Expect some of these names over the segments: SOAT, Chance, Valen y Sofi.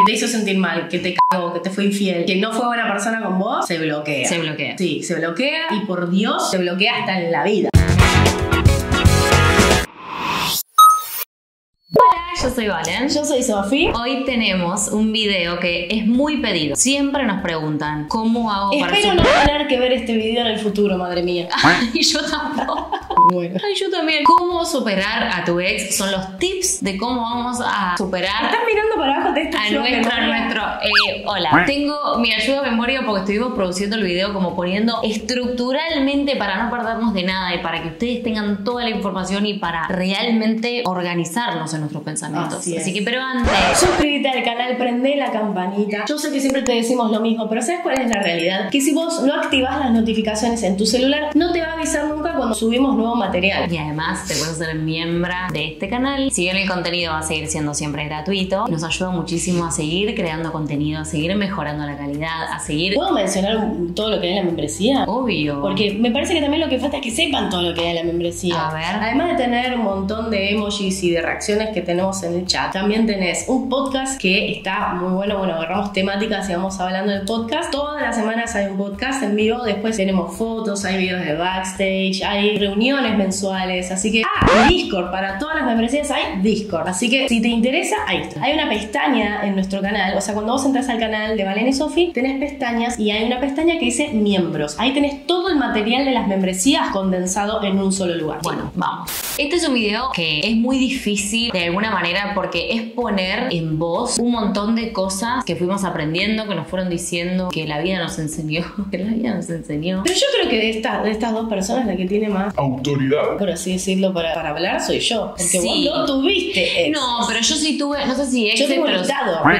que te hizo sentir mal, que te cagó, que te fue infiel, que no fue buena persona con vos, se bloquea. Se bloquea. Sí, se bloquea y por Dios, se bloquea hasta en la vida. Yo soy Valen. Yo soy Sofi. Hoy tenemos un video que es muy pedido. Siempre nos preguntan, ¿cómo hago para Espero no tener que ver este video en el futuro, madre mía. Y yo tampoco. Bueno. Ay, yo también. ¿Cómo superar a tu ex? Son los tips de cómo vamos a superar. ¿Estás mirando para abajo? Te estás hola. Tengo mi ayuda de memoria porque estuvimos produciendo el video como poniendo estructuralmente para no perdernos de nada y para que ustedes tengan toda la información y para realmente organizarnos en nuestros pensamientos. Así que, pero antes, suscríbete al canal, prende la campanita. Yo sé que siempre te decimos lo mismo, pero ¿sabes cuál es la realidad? Que si vos no activas las notificaciones en tu celular, no te va a avisar nunca cuando subimos nuevo material. Y además, te puedes hacer miembro de este canal. Si bien el contenido va a seguir siendo siempre gratuito, nos ayuda muchísimo a seguir creando contenido, a seguir mejorando la calidad, a seguir... ¿Puedo mencionar todo lo que es la membresía? Obvio. Porque me parece que también lo que falta es que sepan todo lo que es la membresía. A ver. Además de tener un montón de emojis y de reacciones que tenemos en el chat, también tenés un podcast que está muy bueno. Bueno, agarramos temáticas y vamos hablando del podcast. Todas las semanas hay un podcast en vivo. Después tenemos fotos, hay videos de backstage, hay reuniones mensuales. Así que, Discord, para todas las membresías hay Discord. Así que, si te interesa, ahí está. Hay una pestaña en nuestro canal. O sea, cuando vos entras al canal de Valen y Sofi, tenés pestañas y hay una pestaña que dice miembros. Ahí tenés todo el material de las membresías condensado en un solo lugar. Bueno, vamos. Este es un video que es muy difícil de alguna manera porque es poner en voz un montón de cosas que fuimos aprendiendo, que nos fueron diciendo, que la vida nos enseñó, que la vida nos enseñó. Pero yo creo que de estas dos personas la que tiene más autoridad, por así decirlo, para hablar soy yo. Porque sí. Vos no tuviste ex. No, pero yo sí tuve, no sé si ex, pero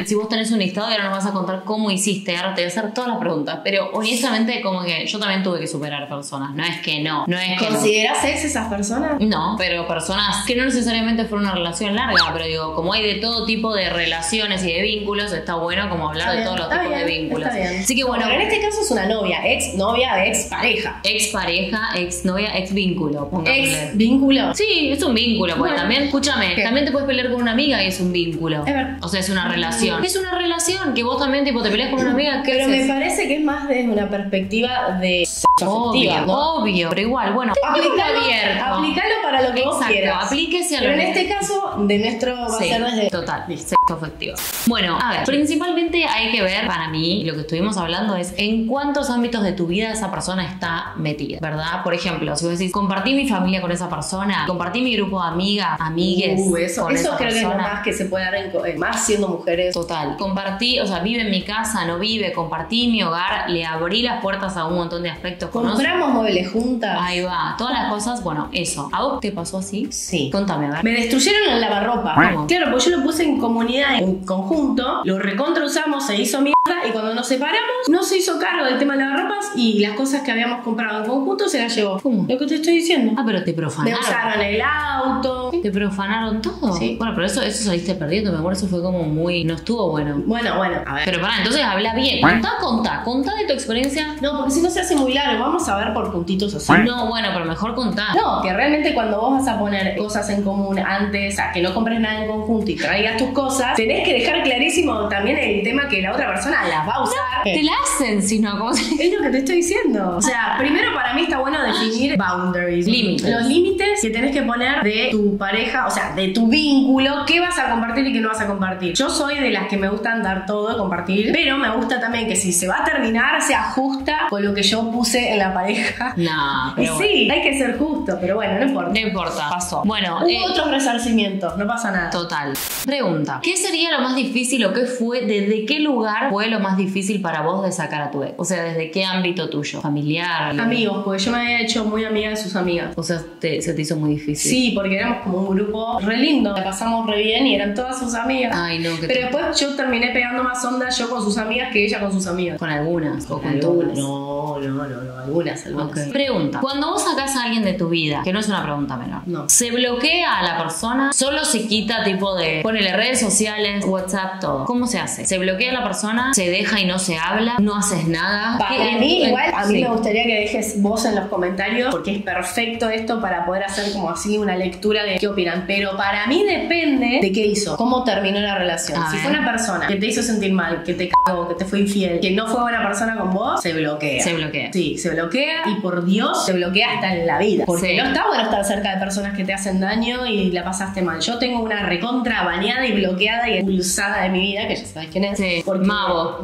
si vos tenés un listado y ahora nos vas a contar cómo hiciste, ahora te voy a hacer todas las preguntas. Pero honestamente como que yo también tuve que superar personas, no es que no. ¿Considerás ex esas personas? No, pero personas que no necesariamente fueron una relación larga. Pero digo, como hay de todo tipo de relaciones y de vínculos, está bueno como hablar de todos los tipos de vínculos. Así que bueno, pero en este caso es una novia, ex pareja. Ex pareja, ex novia, ex vínculo. ¿Ex vínculo? Sí, es un vínculo. Porque también, escúchame, también te puedes pelear con una amiga y es un vínculo. O sea, es una relación. Es una relación que vos también tipo te peleas con una amiga. Pero me parece que es más desde una perspectiva de afectiva, obvio, pero igual, bueno, aplicalo para lo que vos quieras. Aplíquese a lo que quieras. Pero en este caso, de nuestro va a ser desde... Total, sexo afectivo. Bueno, a ver, principalmente hay que ver, para mí, lo que estuvimos hablando es en cuántos ámbitos de tu vida esa persona está metida, ¿verdad? Por ejemplo, si vos decís, compartí mi familia con esa persona, compartí mi grupo de amigas, amigues con esa persona. Eso creo que es lo más que se puede dar en, más siendo mujeres. Total. Compartí, o sea, vive en mi casa, no vive, compartí mi hogar, le abrí las puertas a un montón de aspectos. Compramos muebles juntas. Ahí va, todas las cosas, bueno, eso. ¿A vos te pasó así? Sí. Contame, a ver. Me destruyeron el lavarropa. ¿Cómo? Claro, porque yo lo puse en comunidad, en conjunto, lo recontrausamos, se hizo mierda y cuando nos separamos no se hizo cargo del tema de lavarropas y las cosas que habíamos comprado en conjunto se las llevó. ¿Cómo? Lo que te estoy diciendo. Ah, pero te profanaron. Me usaron el auto. ¿Te profanaron todo? Sí. Bueno, pero eso saliste perdiendo, me acuerdo, eso fue como muy... no estuvo bueno. Bueno, a ver. Pero pará, entonces habla bien. Contá de tu experiencia. No, porque si no se hace muy largo, vamos a ver por puntitos así. No, bueno, pero mejor contá. No, que realmente cuando vos vas a poner cosas en común antes, a que no compres nada en conjunto y traigas tus cosas, tenés que dejar clarísimo también el tema que la otra persona las va a usar. No, te la hacen, sino como... Es lo que te estoy diciendo. O sea, primero para mí está bueno definir boundaries, límites. Los límites que tenés que poner de tu pareja, o sea, de tu vínculo, qué vas a compartir y qué no vas a compartir. Yo soy de las que me gustan dar todo, compartir, pero me gusta también que si se va a terminar, sea justa con lo que yo puse en la pareja. No, pero sí, bueno, hay que ser justo, pero bueno, no importa. No importa, pasó. Bueno, hubo otros resarcimientos, no pasa nada. Total. Pregunta, ¿qué sería lo más difícil o qué fue, desde qué lugar fue lo más difícil para vos de sacar a tu ex? O sea, ¿desde qué ámbito tuyo? ¿Familiar? Amigos, porque yo me había hecho muy amiga de sus amigas. O sea, se te hizo muy difícil. Sí, porque éramos como un grupo re lindo, la pasamos re bien y eran todas sus amigas. Ay, no, pero después yo terminé pegando más onda yo con sus amigas que ella con sus amigas. ¿Con algunas? ¿O con todas? No, no, no. o algunas. Okay. Pregunta, cuando vos sacás a alguien de tu vida, que no es una pregunta menor, no. ¿Se bloquea a la persona? ¿Solo se quita tipo de, ponele redes sociales, WhatsApp, todo? ¿Cómo se hace? ¿Se bloquea a la persona? ¿Se deja y no se habla? ¿No haces nada? Para mí igual, a mí sí. Me gustaría que dejes vos en los comentarios, porque es perfecto esto para poder hacer como así una lectura de qué opinan, pero para mí depende de qué hizo, cómo terminó la relación. Si fue una persona que te hizo sentir mal, que te cagó, que te fue infiel, que no fue buena persona con vos, se bloquea. Se bloquea. Sí, se bloquea y por Dios, se bloquea hasta en la vida. Porque sí. No está bueno estar cerca de personas que te hacen daño y la pasaste mal. Yo tengo una recontra baneada y bloqueada y expulsada de mi vida, que ya sabes quién es. Sí. Porque Mavo.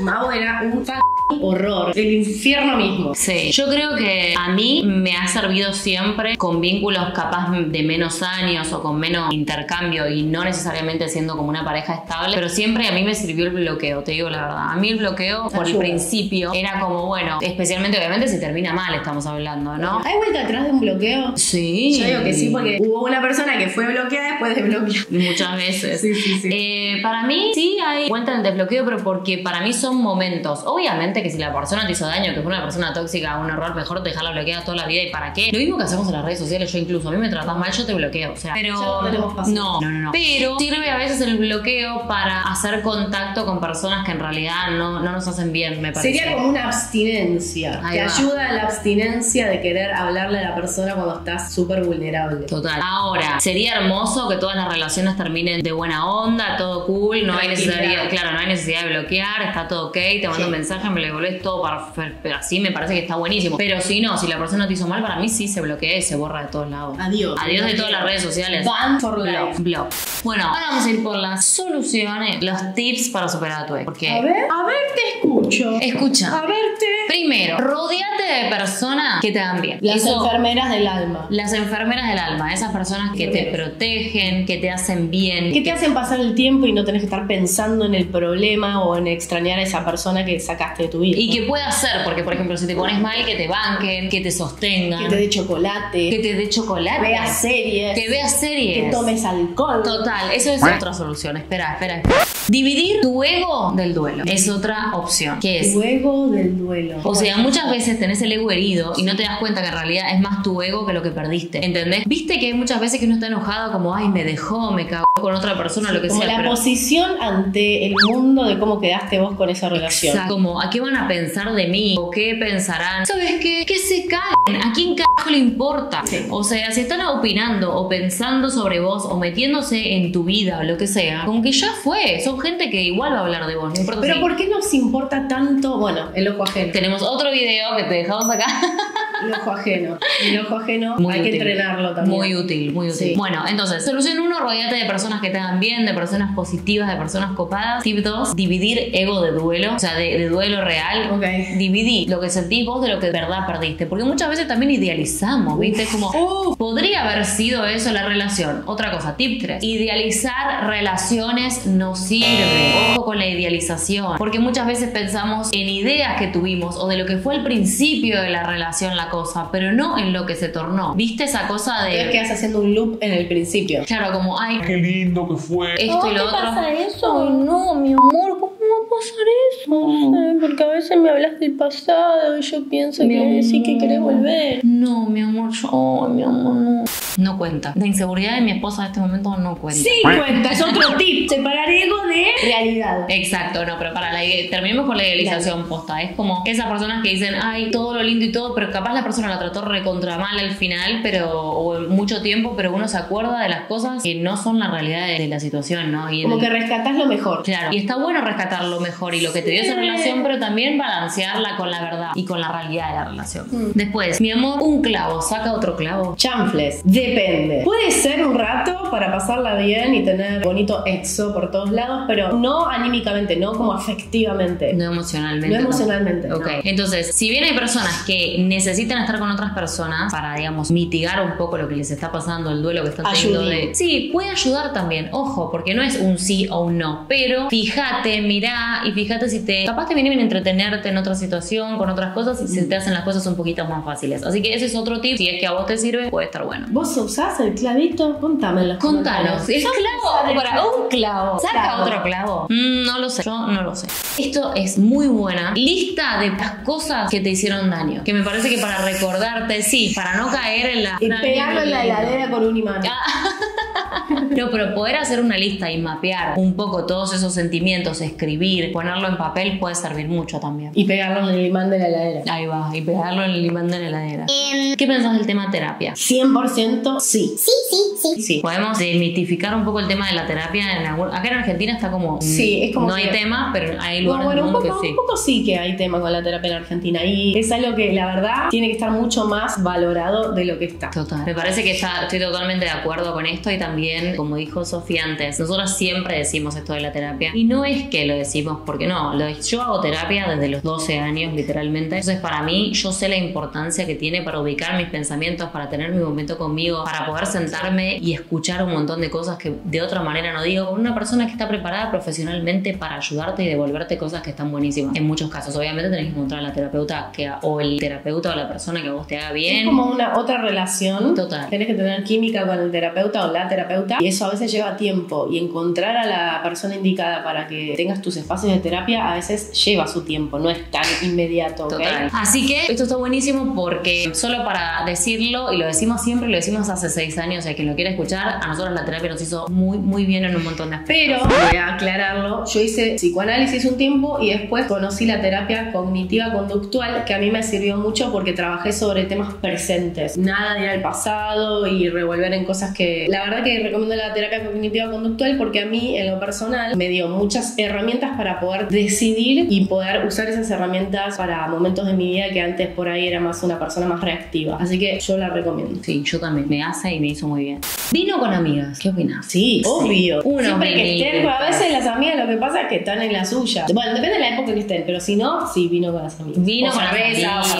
Mavo era un fan. Horror, el infierno mismo. Sí, yo creo que a mí me ha servido siempre con vínculos capaz de menos años o con menos intercambio y no necesariamente siendo como una pareja estable, pero siempre a mí me sirvió el bloqueo, te digo la verdad. A mí el bloqueo por el principio era como, bueno, especialmente obviamente se termina mal, estamos hablando, ¿no? ¿Hay vuelta atrás de un bloqueo? Sí. Yo digo que sí, porque hubo una persona que fue bloqueada después de bloquear. Muchas veces. Sí, sí, sí. Para mí sí hay vuelta en el desbloqueo, pero porque para mí son momentos. Obviamente que si la persona te hizo daño, que fue una persona tóxica, un error, mejor dejarla bloqueada toda la vida. ¿Y para qué? Lo mismo que hacemos en las redes sociales. Yo incluso, a mí me tratás mal, yo te bloqueo. O sea, pero no. Pero sirve a veces el bloqueo para hacer contacto con personas que en realidad no nos hacen bien, me parece. Sería como una abstinencia. Te ayuda a la abstinencia de querer hablarle a la persona cuando estás súper vulnerable. Total. Ahora, sería hermoso que todas las relaciones terminen de buena onda, todo cool, no hay necesidad, claro, no hay necesidad de bloquear, está todo ok, te mando un mensaje, me lo volvés todo para así, me parece que está buenísimo. Pero si no, si la persona te hizo mal, para mí sí se bloquea y se borra de todos lados. Adiós. Adiós de todas las redes sociales. Ban for life. Blog. Bueno, ahora vamos a ir por las soluciones, los tips para superar a tu ex. Porque a ver, te escucho. Escucha. A verte. Primero, rodeate de personas que te hagan bien. Las enfermeras del alma. Las enfermeras del alma. Esas personas que te protegen, que te hacen bien. Que te hacen pasar el tiempo y no tenés que estar pensando en el problema o en extrañar a esa persona que sacaste de tu vida. Y que pueda ser, porque por ejemplo, si te pones mal, que te banquen, que te sostengan. Que te dé chocolate. Que te dé chocolate. Veas series. Que veas series. Que tomes alcohol. Total, eso es otra solución. Espera. Dividir tu ego del duelo es otra opción. ¿Qué es? Tu ego del duelo. O sea, muchas veces tenés el ego herido y no te das cuenta que en realidad es más tu ego que lo que perdiste. ¿Entendés? Viste que hay muchas veces que uno está enojado como, ay, me dejó, me cagó con otra persona, lo que sea. Como la posición ante el mundo de cómo quedaste vos con esa relación. Exacto. Como, ¿a qué van a pensar de mí? ¿O qué pensarán? ¿Sabes qué? Que se caguen. ¿A quién carajo le importa? Sí. O sea, si están opinando o pensando sobre vos o metiéndose en tu vida o lo que sea, como que ya fue. Son gente que igual va a hablar de vos, no importa. Pero ¿por qué nos importa tanto? Bueno, el ojo ajeno. Tenemos otro video que te dejamos acá. El ojo ajeno. El ojo ajeno muy hay útil. Que entrenarlo también. Muy útil, muy útil. Sí. Bueno, entonces, solución 1, rodeate de personas que te hagan bien, de personas positivas, de personas copadas. Tip 2, dividir ego de duelo, o sea, de duelo real. Okay. Dividí lo que sentís vos de lo que de verdad perdiste. Porque muchas veces también idealizamos, ¿viste? Es como, podría haber sido eso la relación. Otra cosa, tip 3, idealizar relaciones no sirve. Ojo con la idealización. Porque muchas veces pensamos en ideas que tuvimos o de lo que fue al principio de la relación, la cosa, pero no en lo que se tornó. ¿Viste esa cosa de...? Entonces quedas haciendo un loop en el principio. Claro, como, ay, qué lindo que fue. Esto y lo otro. ¿Cómo pasa eso? Ay, no, mi amor, ¿cómo va a pasar eso? Ay, porque a veces me hablas del pasado y yo pienso que sí que querés volver. No, mi amor, no. No cuenta. La inseguridad de mi esposa en este momento no cuenta. Sí cuenta, es otro tip. Separar ego de realidad. Exacto, no, pero para la terminemos con la idealización posta. Es como esas personas que dicen, ay, todo lo lindo y todo, pero capaz la persona la trató recontra mal al final, pero o mucho tiempo, pero uno se acuerda de las cosas que no son la realidad de la situación, ¿no? Y como que rescatás lo mejor. Claro. Y está bueno rescatar lo mejor y lo que te dio esa relación, pero también balancearla con la verdad y con la realidad de la relación. Después, mi amor, un clavo saca otro clavo. Chanfles. Depende. Puede ser un rato para pasarla bien y tener bonito exo por todos lados, pero no anímicamente, no como afectivamente. No emocionalmente. No emocionalmente. No. Ok. No. Entonces, si bien hay personas que necesitan estar con otras personas para, digamos, mitigar un poco lo que les está pasando, el duelo que están teniendo de... Sí, puede ayudar también. Ojo, porque no es un sí o un no. Pero fíjate, mirá y fíjate si te... Capaz te viene bien entretenido ponerte en otra situación, con otras cosas, y se te hacen las cosas un poquito más fáciles. Así que ese es otro tip. Si es que a vos te sirve, puede estar bueno. ¿Vos usás el clavito? Contámelo. Contanos. ¿Es clavo o para un clavo? ¿Saca otro clavo? No lo sé. Yo no lo sé. Esto es muy buena. Lista de las cosas que te hicieron daño. Que me parece que para recordarte, sí, para no caer en la... Y pegarlo en la heladera con un imán. No, pero poder hacer una lista y mapear un poco todos esos sentimientos, escribir, ponerlo en papel puede servir mucho también. Y pegarlo en el imán de la heladera. Ahí va, y pegarlo en el imán de la heladera. ¿Qué pensás del tema terapia? 100% sí. Sí, sí, sí. Sí, podemos desmitificar un poco el tema de la terapia. Acá en Argentina está como... Sí, es como... No hay tema, pero hay lugares en el mundo que sí. Un poco sí que hay tema con la terapia en Argentina. Y es algo que, la verdad, tiene que estar mucho más valorado de lo que está. Total. Me parece que estoy totalmente de acuerdo con esto. Y también, como dijo Sofi antes, nosotros siempre decimos esto de la terapia, y no es que lo decimos porque no, yo hago terapia desde los 12 años literalmente, entonces para mí yo sé la importancia que tiene para ubicar mis pensamientos, para tener mi momento conmigo, para poder sentarme y escuchar un montón de cosas que de otra manera no digo, con una persona que está preparada profesionalmente para ayudarte y devolverte cosas que están buenísimas. En muchos casos obviamente tenés que encontrar a la terapeuta o el terapeuta o la persona que a vos te haga bien. Es como una otra relación. Total. Tenés que tener química con el terapeuta o la terapeuta, y eso a veces lleva tiempo, y encontrar a la persona indicada para que tengas tus espacios de terapia a veces lleva su tiempo, no es tan inmediato. ¿Okay? Total. Así que esto está buenísimo, porque solo para decirlo, y lo decimos siempre, lo decimos hace 6 años, o sea, quien lo quiera escuchar, a nosotros la terapia nos hizo muy muy bien en un montón de aspectos. Pero voy a aclararlo, yo hice psicoanálisis un tiempo y después conocí la terapia cognitiva conductual, que a mí me sirvió mucho porque trabajé sobre temas presentes, nada de ir al pasado y revolver en cosas que... La verdad que recomiendo la terapia cognitiva conductual porque a mí, en lo personal, me dio muchas herramientas para poder decidir y poder usar esas herramientas para momentos de mi vida que antes por ahí era más una persona más reactiva. Así que yo la recomiendo. Sí, yo también. Me hace y me hizo muy bien. Vino con amigas. ¿Qué opinas? Sí, obvio. Sí. Siempre que estén, a veces las amigas lo que pasa es que están en la suya. Bueno, depende de la época en que estén, pero si no, sí, vino con las amigas. Vino con las amigas.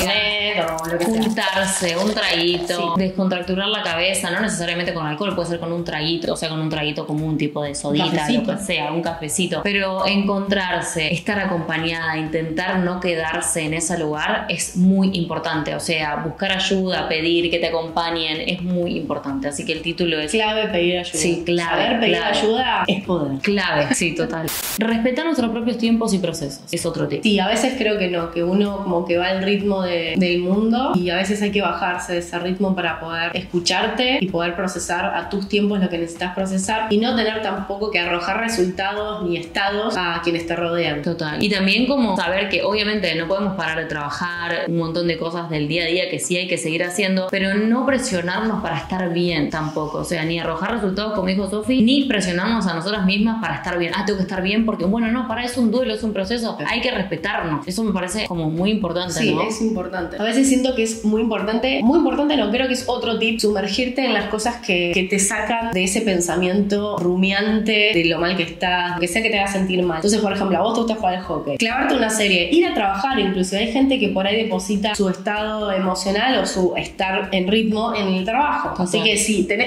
Juntarse, un traguito, sí. Descontracturar la cabeza, no necesariamente con alcohol, puede ser con un traguito, o sea, con un traguito como un tipo de sodita, lo que sea, un cafecito, pero encontrarse, estar acompañada, intentar no quedarse en ese lugar es muy importante, o sea, buscar ayuda, pedir que te acompañen es muy importante, así que el título es... Clave pedir ayuda. Sí, clave. Saber pedir ayuda es poder. Clave, sí, total. Respetar nuestros propios tiempos y procesos, es otro tip. Sí, a veces creo que no, que uno como que va al ritmo del mundo, y a veces hay que bajarse de ese ritmo para poder escucharte y poder procesar a tus tiempos lo que necesitas procesar, y no tener tampoco que arrojar resultados ni estados a quienes te rodean. Total. Y también como saber que obviamente no podemos parar de trabajar, un montón de cosas del día a día que sí hay que seguir haciendo, pero no presionarnos para estar bien tampoco, o sea, ni arrojar resultados como dijo Sofi, ni presionarnos a nosotras mismas para estar bien. Ah, tengo que estar bien porque bueno, no, para, es un duelo, es un proceso, hay que respetarnos. Eso me parece como muy importante, sí, ¿no? Es importante. A veces siento que es muy importante, no, creo que es otro tip, sumergirte en las cosas que te sacan de ese pensamiento rumiante de lo mal que estás, que sea que te haga sentir mal. Entonces, por ejemplo, a vos te gusta jugar al hockey, clavarte una serie, ir a trabajar, incluso hay gente que por ahí deposita su estado emocional o su estar en ritmo en el trabajo. Okay. Así que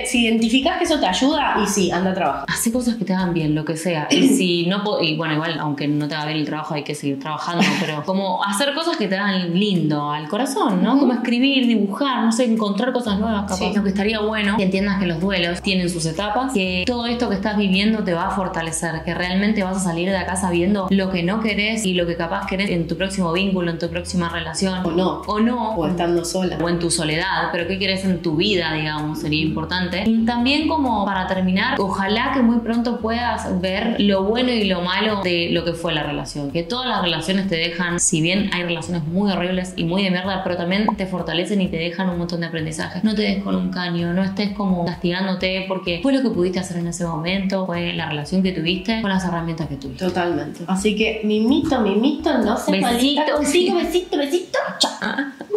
si identificás que eso te ayuda, y sí, anda a trabajar. Hacé cosas que te hagan bien, lo que sea. Y si no, y bueno, igual, aunque no te haga bien el trabajo, hay que seguir trabajando, pero como hacer cosas que te hagan lindo al corazón, ¿no? Como escribir, dibujar, no sé, encontrar cosas nuevas, capaz. Sí. Lo que estaría bueno que entiendas que los duelos tienen sus etapas, que todo esto que estás viviendo te va a fortalecer, que realmente vas a salir de acá sabiendo lo que no querés y lo que capaz querés en tu próximo vínculo, en tu próxima relación. O no. O estando sola. O en tu soledad, pero qué querés en tu vida, digamos, sería importante. Y también, como para terminar, ojalá que muy pronto puedas ver lo bueno y lo malo de lo que fue la relación. Que todas las relaciones te dejan, si bien hay relaciones muy horribles y muy de mierda, pero también te fortalecen y te dejan un montón de aprendizajes. No te des con un caño, no estés como castigándote porque fue lo que pudiste hacer en ese momento, fue la relación que tuviste, con las herramientas que tuviste. Totalmente. Así que mimito, no se malita. Besito, besito, besito. Chao.